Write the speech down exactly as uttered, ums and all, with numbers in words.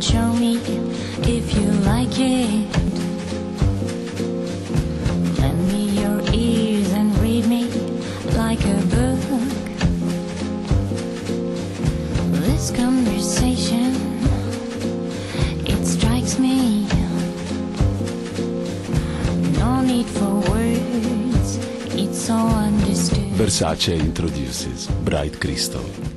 and show me if you like it. Lend me your ears and read me like a book. This conversation, it strikes me. No need for words, it's so understood. Versace introduces Bright Crystal.